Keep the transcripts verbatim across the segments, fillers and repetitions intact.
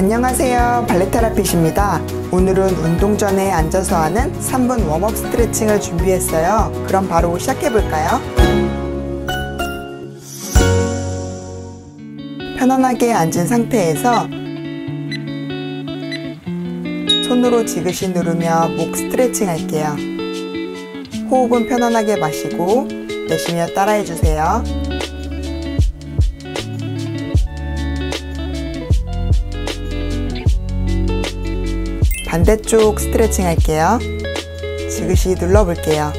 안녕하세요, 발레테라핏입니다. 오늘은 운동 전에 앉아서 하는 삼 분 웜업 스트레칭을 준비했어요. 그럼 바로 시작해볼까요? 편안하게 앉은 상태에서 손으로 지그시 누르며 목 스트레칭 할게요. 호흡은 편안하게 마시고 내쉬며 따라해주세요. 반대쪽 스트레칭 할게요. 지그시 눌러볼게요.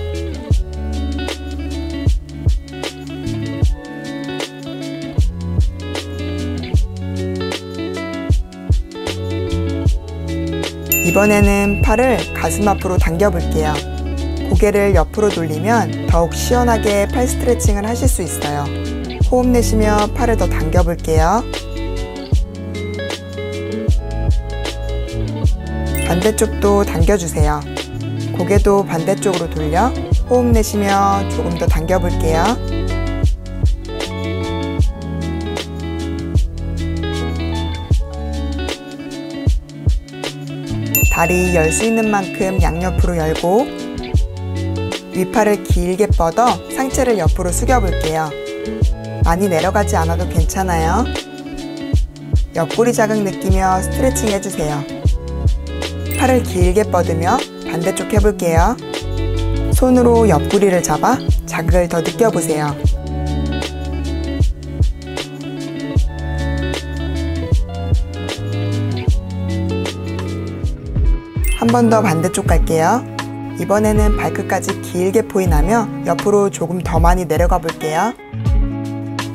이번에는 팔을 가슴 앞으로 당겨볼게요. 고개를 옆으로 돌리면 더욱 시원하게 팔 스트레칭을 하실 수 있어요. 호흡 내쉬며 팔을 더 당겨볼게요. 반대쪽도 당겨주세요. 고개도 반대쪽으로 돌려 호흡 내쉬며 조금 더 당겨볼게요. 다리 열 수 있는 만큼 양옆으로 열고 위팔을 길게 뻗어 상체를 옆으로 숙여볼게요. 많이 내려가지 않아도 괜찮아요. 옆구리 자극 느끼며 스트레칭 해주세요. 팔을 길게 뻗으며 반대쪽 해볼게요. 손으로 옆구리를 잡아 자극을 더 느껴보세요. 한 번 더 반대쪽 갈게요. 이번에는 발끝까지 길게 포인하며 옆으로 조금 더 많이 내려가 볼게요.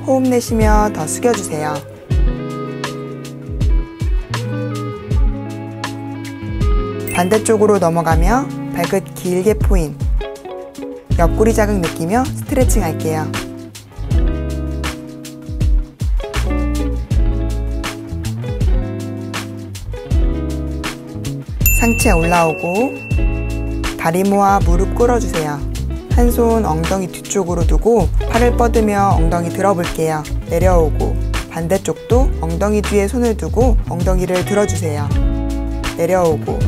호흡 내쉬며 더 숙여주세요. 반대쪽으로 넘어가며 발끝 길게 포인, 옆구리 자극 느끼며 스트레칭 할게요. 상체 올라오고 다리 모아 무릎 꿇어주세요. 한 손 엉덩이 뒤쪽으로 두고 팔을 뻗으며 엉덩이 들어볼게요. 내려오고 반대쪽도 엉덩이 뒤에 손을 두고 엉덩이를 들어주세요. 내려오고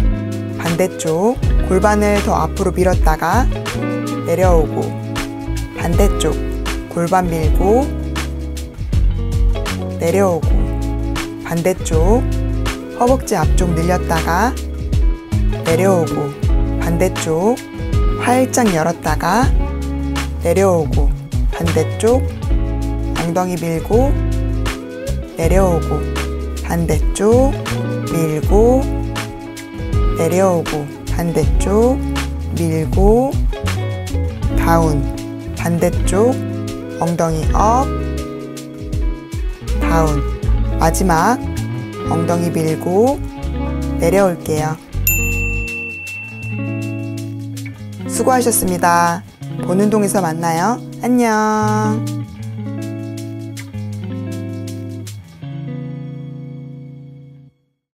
반대쪽, 골반을 더 앞으로 밀었다가 내려오고 반대쪽, 골반 밀고 내려오고 반대쪽, 허벅지 앞쪽 늘렸다가 내려오고 반대쪽, 활짝 열었다가 내려오고 반대쪽, 엉덩이 밀고 내려오고 반대쪽, 밀고 내려오고 반대쪽 밀고 다운 반대쪽 엉덩이 업 다운 마지막 엉덩이 밀고 내려올게요. 수고하셨습니다. 보는 동에서 만나요. 안녕.